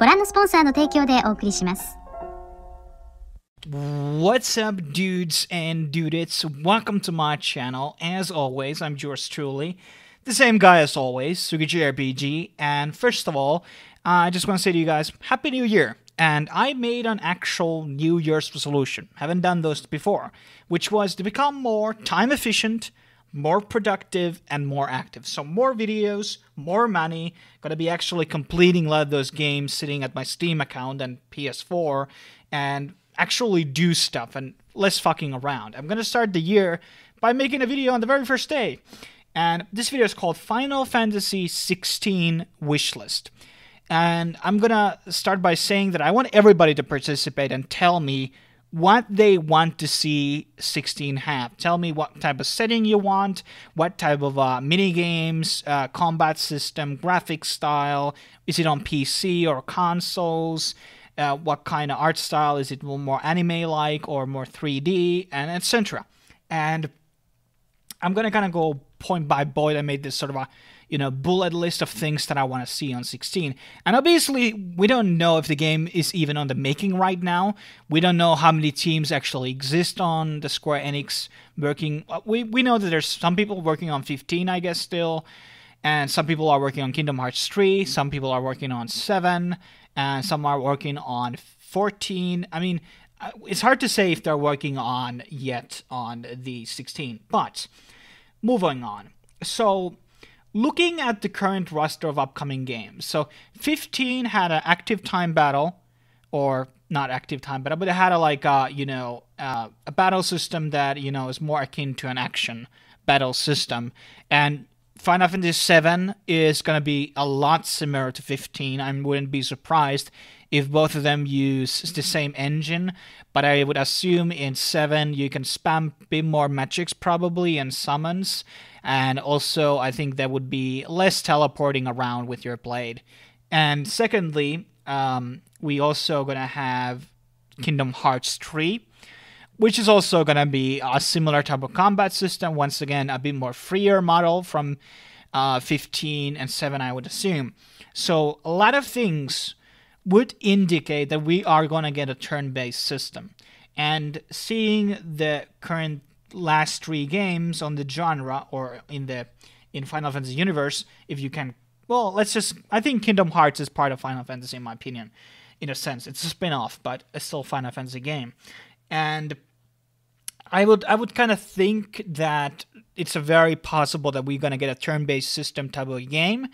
What's up, dudes and dudettes? Welcome to my channel. As always, I'm yours truly, the same guy as always, Sugi JRPG. And first of all, I just want to say to you guys, Happy New Year! And I made an actual New Year's resolution. Haven't done those before, which was to become more time efficient, more productive, and more active. So more videos, more money, gonna be actually completing a lot of those games sitting at my Steam account and PS4, and actually do stuff and less fucking around. I'm gonna start the year by making a video on the very first day. And this video is called Final Fantasy XVI Wishlist. And I'm gonna start by saying that I want everybody to participate and tell me what they want to see 16 have. Tell me what type of setting you want, what type of mini games, combat system, graphic style. Is it on PC or consoles? What kind of art style? Is it more anime-like or more 3D, and etc. And I'm gonna kind of go point by point. I made this sort of a bullet list of things that I want to see on 16. And obviously, we don't know if the game is even on the making right now. We don't know how many teams actually exist on the Square Enix working. We know that there's some people working on 15, I guess, still. And some people are working on Kingdom Hearts 3. Some people are working on 7. And some are working on 14. I mean, it's hard to say if they're working on yet on the 16. But, moving on. So, looking at the current roster of upcoming games, so 15 had an active time battle, or not active time battle, but it had a a battle system that is more akin to an action battle system. And Final Fantasy VII is going to be a lot similar to 15. I wouldn't be surprised if both of them use the same engine, but I would assume in 7 you can spam a bit more magics probably and summons, and also I think there would be less teleporting around with your blade. And secondly, we also gonna have Kingdom Hearts 3, which is also going to be a similar type of combat system. Once again, a bit more freer model from 15 and 7, I would assume. So a lot of things would indicate that we are going to get a turn-based system. And seeing the current last 3 games on the genre, or in Final Fantasy universe, if you can... Well, let's just... I think Kingdom Hearts is part of Final Fantasy, in my opinion. In a sense, it's a spin-off, but it's still a Final Fantasy game. And I would kind of think that it's a very possible that we're going to get a turn-based system type of game,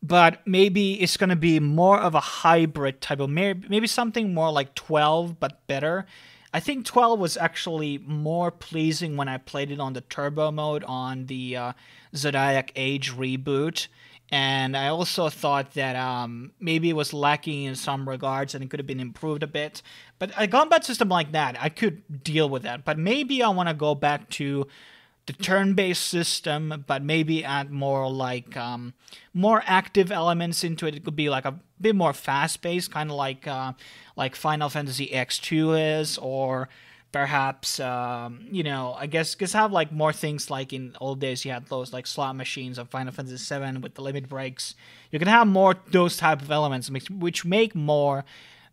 but maybe it's going to be more of a hybrid type of, maybe something more like 12, but better. I think 12 was actually more pleasing when I played it on the turbo mode on the Zodiac Age reboot. And I also thought that maybe it was lacking in some regards and it could have been improved a bit. But a combat system like that, I could deal with that. But maybe I want to go back to the turn-based system, but maybe add more like more active elements into it. It could be like a bit more fast-paced, kind of like Final Fantasy X2 is, or perhaps, I guess, because have like more things like in old days you had those like slot machines of Final Fantasy VII with the limit breaks. You can have more those type of elements, which make more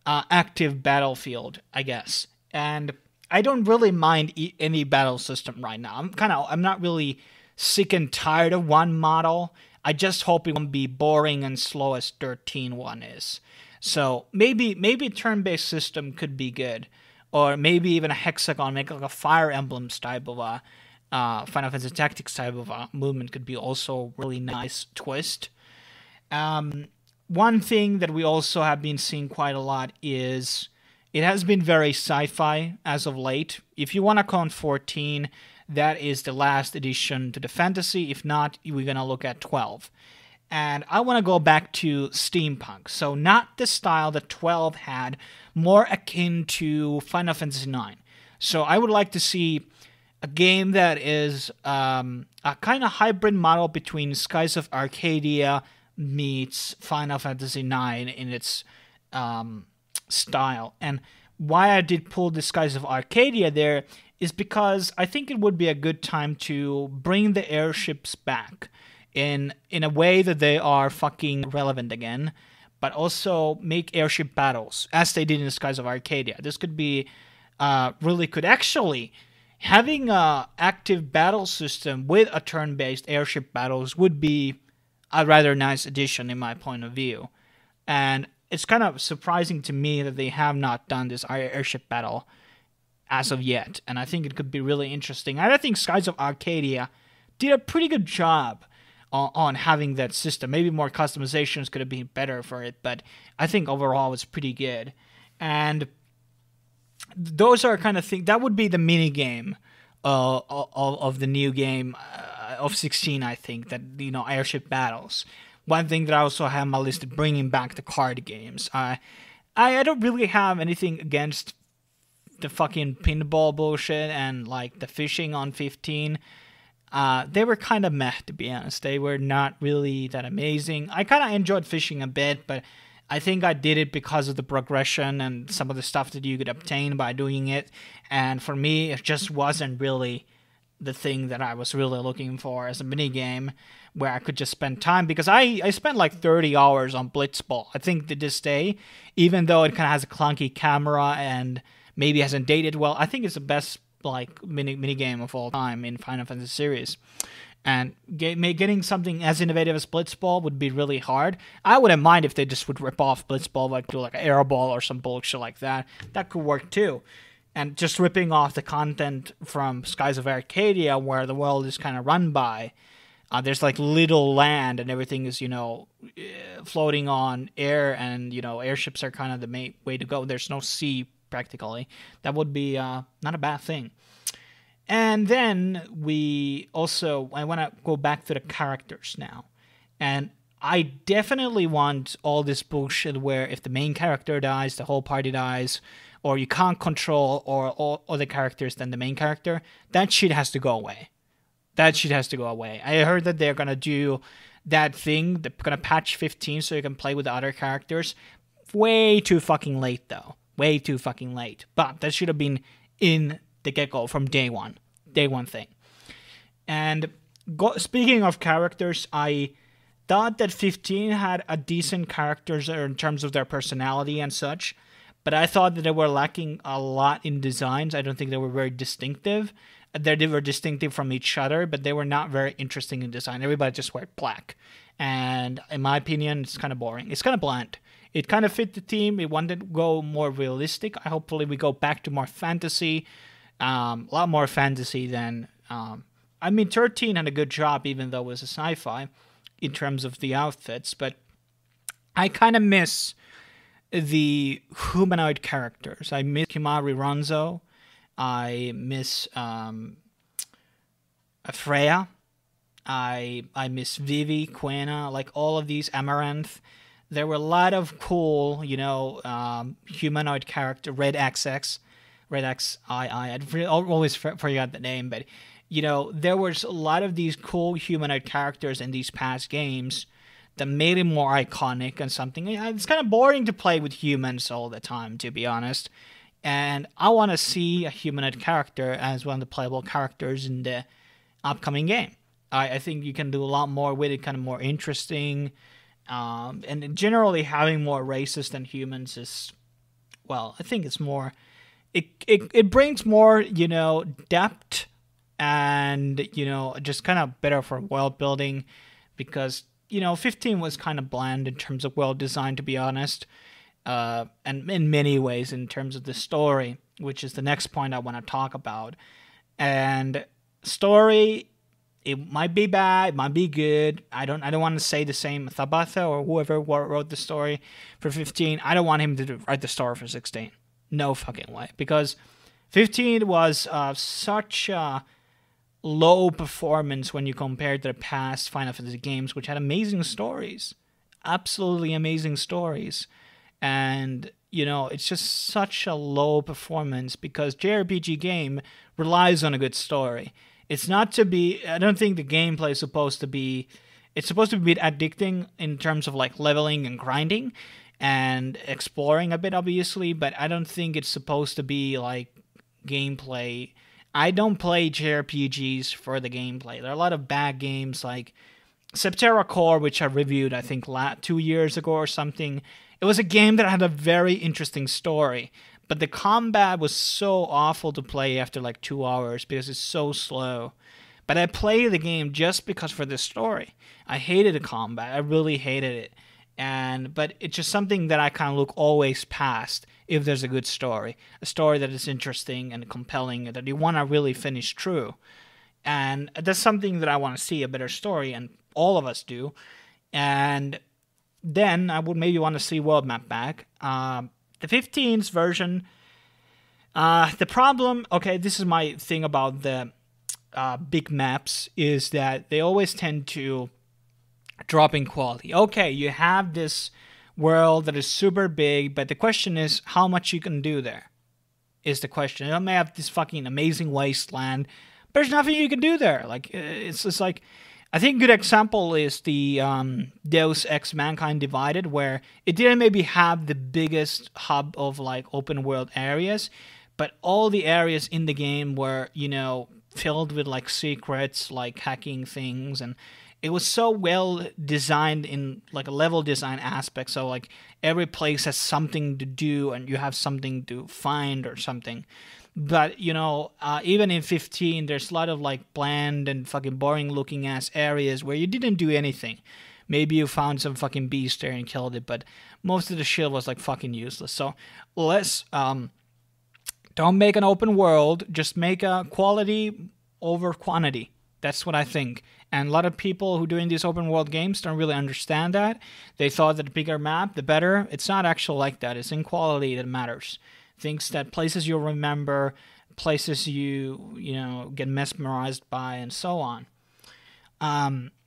active battlefield, I guess. And I don't really mind any battle system right now. I'm not really sick and tired of one model. I just hope it won't be boring and slow as 13 one is. So maybe turn-based system could be good. Or maybe even a hexagon, make like a Fire Emblem type of a Final Fantasy Tactics type of a movement could be also a really nice twist. One thing that we also have been seeing quite a lot is it has been very sci-fi as of late. If you want to count 14, that is the last addition to the fantasy. If not, we're going to look at 12. And I want to go back to steampunk. So not the style that 12 had, more akin to Final Fantasy IX. So I would like to see a game that is a kind of hybrid model between Skies of Arcadia meets Final Fantasy IX in its style. And why I did pull the Skies of Arcadia there is because I think it would be a good time to bring the airships back in a way that they are fucking relevant again, but also make airship battles as they did in the Skies of Arcadia. This could be really good. Actually, having an active battle system with a turn-based airship battles would be a rather nice addition in my point of view. And it's kind of surprising to me that they have not done this airship battle as of yet. And I think it could be really interesting. And I think Skies of Arcadia did a pretty good job on having that system. Maybe more customizations could have been better for it, but I think overall it's pretty good. And those are kind of things that would be the mini game of the new game of 16. I think that, you know, airship battles. One thing that I also have on my list is bringing back the card games. I don't really have anything against the fucking pinball bullshit and like the fishing on 15. They were kind of meh, to be honest. They were not really that amazing. I kind of enjoyed fishing a bit, but I think I did it because of the progression and some of the stuff that you could obtain by doing it. And for me, it just wasn't really the thing that I was really looking for as a minigame where I could just spend time, because I spent like 30 hours on Blitzball. I think to this day, even though it kind of has a clunky camera and maybe hasn't dated well, I think it's the best like mini game of all time in Final Fantasy series, and getting something as innovative as Blitzball would be really hard. I wouldn't mind if they just would rip off Blitzball, like do like an airball or some bullshit like that. That could work too. And just ripping off the content from Skies of Arcadia, where the world is kind of run by, there's like little land and everything is, you know, floating on air, and you know airships are kind of the main way to go. There's no sea practically. That would be not a bad thing. And then we also, I want to go back to the characters now. And I definitely want all this bullshit where if the main character dies, the whole party dies, or you can't control all other characters than the main character. That shit has to go away. That shit has to go away. I heard that they're going to do that thing. They're going to patch 15 so you can play with the other characters. Way too fucking late, though. Way too fucking late. But that should have been in the get-go from day one. Day one thing. And speaking of characters, I thought that 15 had a decent characters in terms of their personality and such. But I thought that they were lacking a lot in designs. I don't think they were very distinctive. They were distinctive from each other, but they were not very interesting in design. Everybody just wore black. And in my opinion, it's kind of boring. It's kind of bland. It kind of fit the theme. It wanted to go more realistic. Hopefully we go back to more fantasy. A lot more fantasy than... I mean, 13 had a good job, even though it was a sci-fi, in terms of the outfits. But I kind of miss the humanoid characters. I miss Kimari Ranzo. I miss Freya. I miss Vivi, Quena, like all of these, Amaranth. There were a lot of cool, you know, humanoid character, Red X-I-I. I always forgot the name, but, you know, there was a lot of these cool humanoid characters in these past games that made it more iconic and something. It's kind of boring to play with humans all the time, to be honest. And I want to see a humanoid character as one of the playable characters in the upcoming game. I think you can do a lot more with it, kind of more interesting. And generally having more races than humans is, well, I think it's more, it brings more, you know, depth and, you know, just kind of better for world building, because, you know, 15 was kind of bland in terms of world design, to be honest, and in many ways in terms of the story, which is the next point I want to talk about. And story, it might be bad, it might be good. I don't want to say the same. Thabatha or whoever wrote the story for 15, I don't want him to write the story for 16. No fucking way. Because 15 was such a low performance when you compare to the past Final Fantasy games, which had amazing stories. Absolutely amazing stories. And, you know, it's just such a low performance because JRPG game relies on a good story. It's not to be, I don't think the gameplay is supposed to be, it's supposed to be addicting in terms of like leveling and grinding and exploring a bit, obviously, but I don't think it's supposed to be like gameplay. I don't play JRPGs for the gameplay. There are a lot of bad games like Septerra Core, which I reviewed, I think, 2 years ago or something. It was a game that had a very interesting story, but the combat was so awful to play after like 2 hours because it's so slow. But I played the game just because for the story. I hated the combat. I really hated it. But it's just something that I kind of look always past if there's a good story. A story that is interesting and compelling and that you want to really finish true. And that's something that I want to see, a better story, and all of us do. And then I would maybe want to see world map back. The 15's version, the problem, okay, this is my thing about the big maps, is that they always tend to drop in quality. Okay, you have this world that is super big, but the question is how much you can do there is the question. You may have this fucking amazing wasteland, but there's nothing you can do there. Like, it's just like, I think a good example is the Deus Ex Mankind Divided, where it didn't maybe have the biggest hub of like open world areas, but all the areas in the game were, you know, filled with like secrets, like hacking things, and it was so well designed in like a level design aspect. So like every place has something to do and you have something to find or something. But, you know, even in 15, there's a lot of like bland and fucking boring looking ass areas where you didn't do anything. Maybe you found some fucking beast there and killed it, but most of the shit was like fucking useless. So let's, don't make an open world, just make a quality over quantity. That's what I think. And a lot of people who are doing these open world games don't really understand that. They thought that the bigger map, the better. It's not actually like that. It's in quality that matters. Things that, places you'll remember, places you know, get mesmerized by, and so on.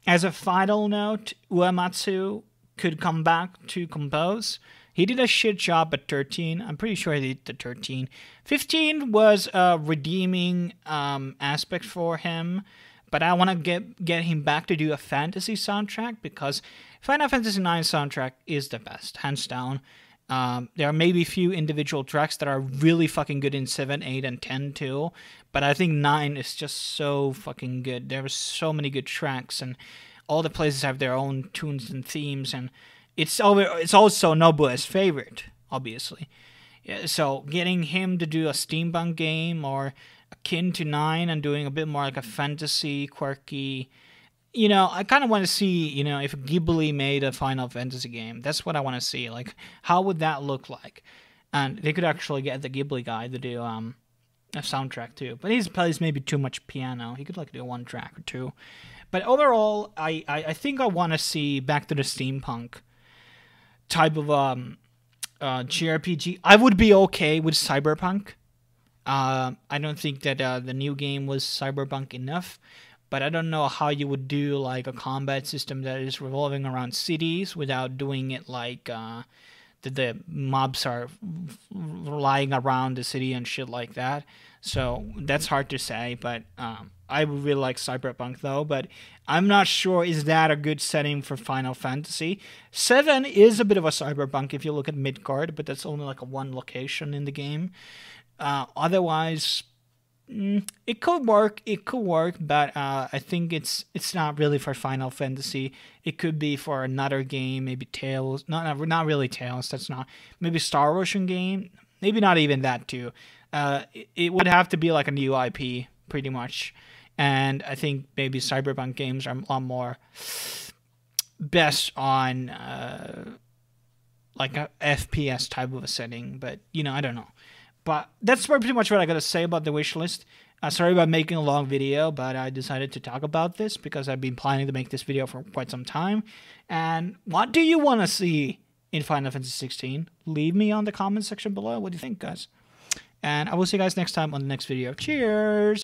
As a final note, Uematsu could come back to compose. He did a shit job at 13. I'm pretty sure he did the 13. 15 was a redeeming aspect for him. But I want to get him back to do a fantasy soundtrack, because Final Fantasy IX soundtrack is the best, hands down. There are maybe few individual tracks that are really fucking good in 7, 8, and 10 too. But I think 9 is just so fucking good. There are so many good tracks, and all the places have their own tunes and themes. And it's also Nobue's favorite, obviously. Yeah, so getting him to do a steampunk game or akin to 9 and doing a bit more like a fantasy, quirky, you know, I kind of want to see, you know, if Ghibli made a Final Fantasy game. That's what I want to see. Like, how would that look like? And they could actually get the Ghibli guy to do a soundtrack too. But he plays maybe too much piano. He could like do one track or two. But overall, I think I want to see back to the steampunk type of JRPG. I would be okay with cyberpunk. I don't think that the new game was cyberpunk enough, but I don't know how you would do like a combat system that is revolving around cities without doing it like the mobs are lying around the city and shit like that. So that's hard to say, but I would really like cyberpunk though, but I'm not sure is that a good setting for Final Fantasy. 7 is a bit of a cyberpunk if you look at Midgard, but that's only like a one location in the game. Otherwise, it could work. It could work, but I think it's not really for Final Fantasy. It could be for another game, maybe Tales. Not really Tales. That's not, maybe Star Ocean game. Maybe not even that too. It would have to be like a new IP, pretty much. And I think maybe cyberpunk games are a lot more best on like a FPS type of a setting. But you know, I don't know. But that's pretty much what I got to say about the wish list. Sorry about making a long video, but I decided to talk about this because I've been planning to make this video for quite some time. And what do you want to see in Final Fantasy 16? Leave me on the comment section below. What do you think, guys? And I will see you guys next time on the next video. Cheers!